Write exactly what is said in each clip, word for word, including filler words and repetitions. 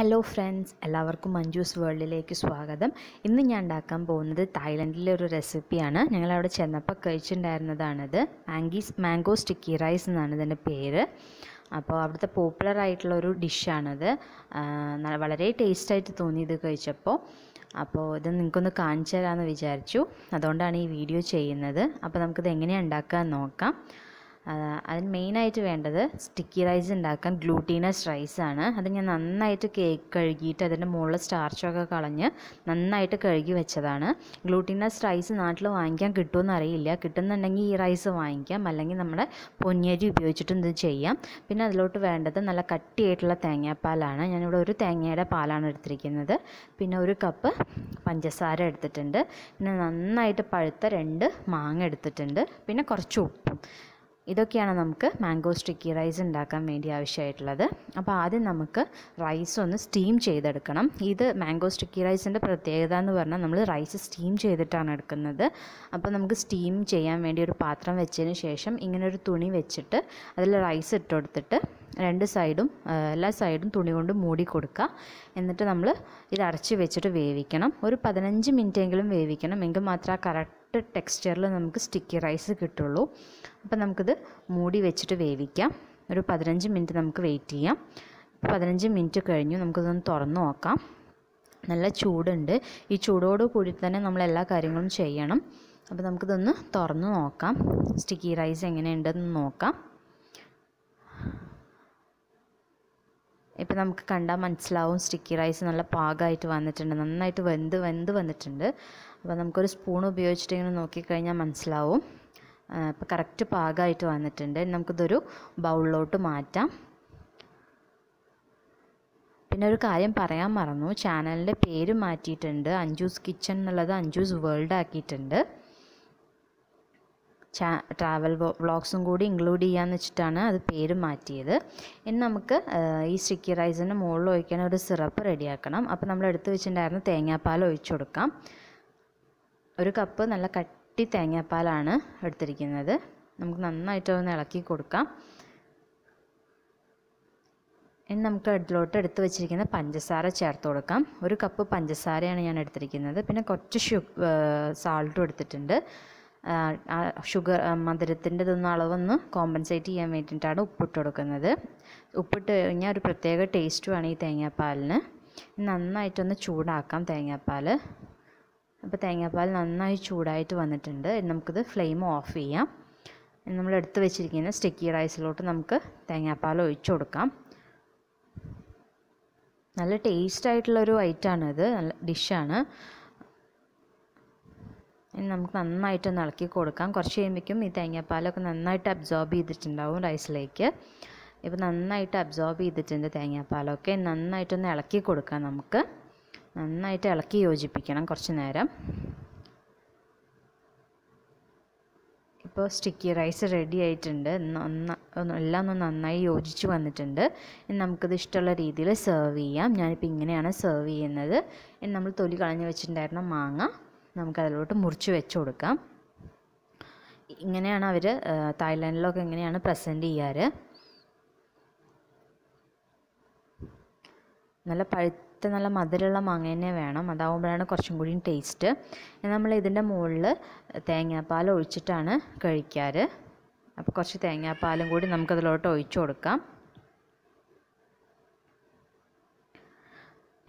Hello friends, എല്ലാവർക്കും മഞ്ജൂസ് വേൾഡിലേക്ക് സ്വാഗതം. ഇന്ന് ഞാൻ ഉണ്ടാക്കാൻ പോകുന്നത് തായ്ലൻഡിലെ ഒരു റെസിപ്പിയാണ്. ഞങ്ങളവിടെ ചെന്നപ്പോൾ കഴിച്ചിട്ടുണ്ടായിരുന്നതാണിത്. മാങ്കീസ് മാംഗോ സ്റ്റിക്കി റൈസ് എന്നാണ് ഇതിൻ്റെ പേര്. അപ്പോൾ അവിടുത്തെ പോപ്പുലർ ആയിട്ടുള്ള ഒരു ഡിഷാണിത്. വളരെ ടേസ്റ്റായിട്ട് തോന്നി ഇത് കഴിച്ചപ്പോൾ. അപ്പോൾ ഇത് നിങ്ങൾക്കൊന്ന് കാണിച്ചു തരാമെന്ന് വിചാരിച്ചു, അതുകൊണ്ടാണ് ഈ വീഡിയോ ചെയ്യുന്നത്. അപ്പോൾ നമുക്കിത് എങ്ങനെയാണ് ഉണ്ടാക്കാമെന്ന് നോക്കാം. അതിന് മെയിനായിട്ട് വേണ്ടത് സ്റ്റിക്കി റൈസ് ഉണ്ടാക്കാൻ ഗ്ലൂട്ടീനസ് റൈസാണ്. അത് ഞാൻ നന്നായിട്ട് കേക്ക് കഴുകിയിട്ട് അതിൻ്റെ മുകളിൽ സ്റ്റാർച്ചൊക്കെ കളഞ്ഞ് നന്നായിട്ട് കഴുകി വെച്ചതാണ്. ഗ്ലൂട്ടീനസ് റൈസ് നാട്ടിൽ വാങ്ങിക്കാൻ കിട്ടുമെന്ന് അറിയില്ല. കിട്ടുന്നുണ്ടെങ്കിൽ ഈ റൈസ് വാങ്ങിക്കാം, അല്ലെങ്കിൽ നമ്മുടെ പൊന്നിയരി ഉപയോഗിച്ചിട്ടും ഇത് ചെയ്യാം. പിന്നെ അതിലോട്ട് വേണ്ടത് നല്ല കട്ടിയായിട്ടുള്ള തേങ്ങാപ്പാലാണ്. ഞാനിവിടെ ഒരു തേങ്ങയുടെ പാലാണ് എടുത്തിരിക്കുന്നത്. പിന്നെ ഒരു കപ്പ് പഞ്ചസാര എടുത്തിട്ടുണ്ട്. പിന്നെ നന്നായിട്ട് പഴുത്ത രണ്ട് മാങ്ങ എടുത്തിട്ടുണ്ട്. പിന്നെ കുറച്ച് ഉപ്പും. ഇതൊക്കെയാണ് നമുക്ക് മാംഗോ സ്റ്റിക്കി റൈസ് ഉണ്ടാക്കാൻ വേണ്ടി ആവശ്യമായിട്ടുള്ളത്. അപ്പോൾ ആദ്യം നമുക്ക് റൈസ് ഒന്ന് സ്റ്റീം ചെയ്തെടുക്കണം. ഇത് മാംഗോ സ്റ്റിക്കി റൈസിൻ്റെ പ്രത്യേകത എന്ന് പറഞ്ഞാൽ നമ്മൾ റൈസ് സ്റ്റീം ചെയ്തിട്ടാണ് എടുക്കുന്നത്. അപ്പോൾ നമുക്ക് സ്റ്റീം ചെയ്യാൻ വേണ്ടി ഒരു പാത്രം വെച്ചതിന് ശേഷം ഇങ്ങനൊരു തുണി വെച്ചിട്ട് അതിൽ റൈസ് ഇട്ട് കൊടുത്തിട്ട് രണ്ട് സൈഡും എല്ലാ സൈഡും തുണി കൊണ്ട് മൂടി കൊടുക്കുക. എന്നിട്ട് നമ്മൾ ഇത് അടച്ച് വെച്ചിട്ട് വേവിക്കണം. ഒരു പതിനഞ്ച് മിനിറ്റെങ്കിലും വേവിക്കണം, എങ്കിൽ മാത്രമേ ആ കറക്റ്റ് ടെക്സ്ചറിൽ നമുക്ക് സ്റ്റിക്കി റൈസ് കിട്ടുള്ളൂ. അപ്പോൾ നമുക്കിത് മൂടി വെച്ചിട്ട് വേവിക്കാം. ഒരു പതിനഞ്ച് മിനിറ്റ് നമുക്ക് വെയിറ്റ് ചെയ്യാം. പതിനഞ്ച് മിനിറ്റ് കഴിഞ്ഞു. നമുക്കിതൊന്ന് തുറന്ന് നോക്കാം. നല്ല ചൂടുണ്ട്. ഈ ചൂടോട് കൂടി തന്നെ നമ്മൾ എല്ലാ കാര്യങ്ങളും ചെയ്യണം. അപ്പോൾ നമുക്കിതൊന്ന് തുറന്ന് നോക്കാം. സ്റ്റിക്കി റൈസ് എങ്ങനെയുണ്ടെന്ന് നോക്കാം. ഇപ്പം നമുക്ക് കണ്ടാൽ മനസ്സിലാവും സ്റ്റിക്കി റൈസ് നല്ല പാകമായിട്ട് വന്നിട്ടുണ്ട്, നന്നായിട്ട് വെന്ത് വെന്ത് വന്നിട്ടുണ്ട്. അപ്പോൾ നമുക്കൊരു സ്പൂൺ ഉപയോഗിച്ചിട്ട് ഇങ്ങനെ നോക്കിക്കഴിഞ്ഞാൽ മനസ്സിലാവും. ഇപ്പം കറക്റ്റ് പാകമായിട്ട് വന്നിട്ടുണ്ട്. നമുക്കിതൊരു ബൗളിലോട്ട് മാറ്റാം. പിന്നെ ഒരു കാര്യം പറയാൻ മറന്നു, ചാനലിൻ്റെ പേര് മാറ്റിയിട്ടുണ്ട്. അഞ്ജൂസ് കിച്ചൺ എന്നുള്ളത് അഞ്ജൂസ് വേൾഡ് ആക്കിയിട്ടുണ്ട്. ചാ ട്രാവൽ വ്ളോഗ്സും കൂടി ഇൻക്ലൂഡ് ചെയ്യാമെന്ന് വെച്ചിട്ടാണ് അത് പേര് മാറ്റിയത്. ഇനി നമുക്ക് ഈ സ്റ്റിക്കി റൈസിൻ്റെ മുകളിൽ ഒഴിക്കാൻ ഒരു സിറപ്പ് റെഡിയാക്കണം. അപ്പോൾ നമ്മൾ എടുത്ത് വെച്ചിട്ടുണ്ടായിരുന്ന തേങ്ങാപ്പാൽ ഒഴിച്ചു കൊടുക്കാം. ഒരു കപ്പ് നല്ല കട്ടി തേങ്ങാപ്പാലാണ് എടുത്തിരിക്കുന്നത്. നമുക്ക് നന്നായിട്ട് ഒന്ന് ഇളക്കി കൊടുക്കാം. ഇനി നമുക്ക് അതിലോട്ട് എടുത്ത് വെച്ചിരിക്കുന്ന പഞ്ചസാര ചേർത്ത് കൊടുക്കാം. ഒരു കപ്പ് പഞ്ചസാരയാണ് ഞാൻ എടുത്തിരിക്കുന്നത്. പിന്നെ കുറച്ച് ഷു സാൾട്ടും എടുത്തിട്ടുണ്ട്. ഷുഗർ മധുരത്തിൻ്റെ ഇതൊന്നും അളവൊന്ന് കോമ്പൻസേറ്റ് ചെയ്യാൻ വേണ്ടിയിട്ടാണ് ഉപ്പിട്ട് കൊടുക്കുന്നത്. ഉപ്പിട്ട് കഴിഞ്ഞാൽ ഒരു പ്രത്യേക ടേസ്റ്റുമാണ് ഈ തേങ്ങാപ്പാലിന്. നന്നായിട്ടൊന്ന് ചൂടാക്കാം തേങ്ങാപ്പാൽ. അപ്പോൾ തേങ്ങാപ്പാൽ നന്നായി ചൂടായിട്ട് വന്നിട്ടുണ്ട്. നമുക്കിത് ഫ്ലെയിം ഓഫ് ചെയ്യാം. നമ്മൾ എടുത്ത് വെച്ചിരിക്കുന്ന സ്റ്റിക്കി റൈസിലോട്ട് നമുക്ക് തേങ്ങാപ്പാൽ ഒഴിച്ചു കൊടുക്കാം. നല്ല ടേസ്റ്റായിട്ടുള്ളൊരു ഐറ്റമാണിത്, നല്ല ഡിഷാണ്. ഇനി നമുക്ക് നന്നായിട്ടൊന്ന് ഇളക്കി കൊടുക്കാം. കുറച്ച് കഴിയുമ്പോഴേക്കും ഈ തേങ്ങാപ്പാലൊക്കെ നന്നായിട്ട് അബ്സോർബ് ചെയ്തിട്ടുണ്ടാവും റൈസിലേക്ക്. ഇപ്പോൾ നന്നായിട്ട് അബ്സോർബ് ചെയ്തിട്ടുണ്ട് തേങ്ങാപ്പാലൊക്കെ. നന്നായിട്ടൊന്ന് ഇളക്കി കൊടുക്കാം. നമുക്ക് നന്നായിട്ട് ഇളക്കി യോജിപ്പിക്കണം കുറച്ച് നേരം. ഇപ്പോൾ സ്റ്റിക്കി റൈസ് റെഡി ആയിട്ടുണ്ട്. എല്ലാം ഒന്ന് നന്നായി യോജിച്ച് വന്നിട്ടുണ്ട്. ഇനി നമുക്കിത് ഇഷ്ടമുള്ള രീതിയിൽ സെർവ് ചെയ്യാം. ഞാനിപ്പോൾ ഇങ്ങനെയാണ് സെർവ് ചെയ്യുന്നത്. ഇനി നമ്മൾ തൊലി കളഞ്ഞ് വെച്ചിട്ടുണ്ടായിരുന്ന മാങ്ങ നമുക്കതിലോട്ട് മുറിച്ച് വെച്ച് കൊടുക്കാം. ഇങ്ങനെയാണ് അവർ തായ്ലൻഡിലൊക്കെ ഇങ്ങനെയാണ് പ്രസൻറ്റ് ചെയ്യാറ്. നല്ല പഴുത്ത നല്ല മധുരമുള്ള മാങ്ങ തന്നെ വേണം, അതാവുമ്പോഴാണ് കുറച്ചും കൂടി ടേസ്റ്റ്. നമ്മൾ ഇതിൻ്റെ മുകളിൽ തേങ്ങാപ്പാൽ ഒഴിച്ചിട്ടാണ് കഴിക്കാറ്. അപ്പോൾ കുറച്ച് തേങ്ങാപ്പാലും കൂടി നമുക്കതിലോട്ട് ഒഴിച്ചു കൊടുക്കാം.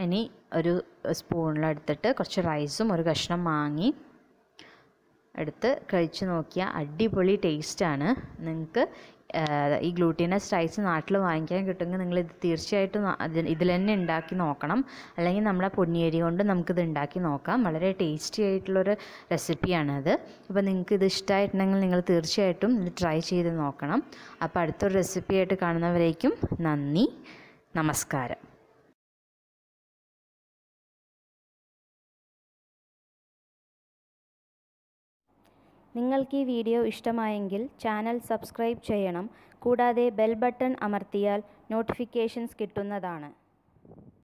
ഇനി ഒരു സ്പൂണിലെടുത്തിട്ട് കുറച്ച് റൈസും ഒരു കഷ്ണം മാങ്ങി എടുത്ത് കഴിച്ച് നോക്കിയാൽ അടിപൊളി ടേസ്റ്റാണ്. നിങ്ങൾക്ക് ഈ ഗ്ലൂട്ടീനസ് റൈസ് നാട്ടിൽ വാങ്ങിക്കാൻ കിട്ടുമെങ്കിൽ നിങ്ങളിത് തീർച്ചയായിട്ടും ഇതിൽ തന്നെ ഉണ്ടാക്കി നോക്കണം. അല്ലെങ്കിൽ നമ്മളെ പൊന്നിയരി കൊണ്ട് നമുക്കിത് ഉണ്ടാക്കി നോക്കാം. വളരെ ടേസ്റ്റി ആയിട്ടുള്ളൊരു റെസിപ്പിയാണത്. അപ്പോൾ നിങ്ങൾക്ക് ഇത് ഇഷ്ടമായിട്ടുണ്ടെങ്കിൽ നിങ്ങൾ തീർച്ചയായിട്ടും ഇത് ട്രൈ ചെയ്ത് നോക്കണം. അപ്പോൾ അടുത്തൊരു റെസിപ്പിയായിട്ട് കാണുന്നവരേക്കും നന്ദി, നമസ്കാരം. നിങ്ങൾക്ക് ഈ വീഡിയോ ഇഷ്ടമായെങ്കിൽ ചാനൽ സബ്സ്ക്രൈബ് ചെയ്യണം. കൂടാതെ ബെൽ ബട്ടൺ അമർത്തിയാൽ നോട്ടിഫിക്കേഷൻസ് കിട്ടുന്നതാണ്.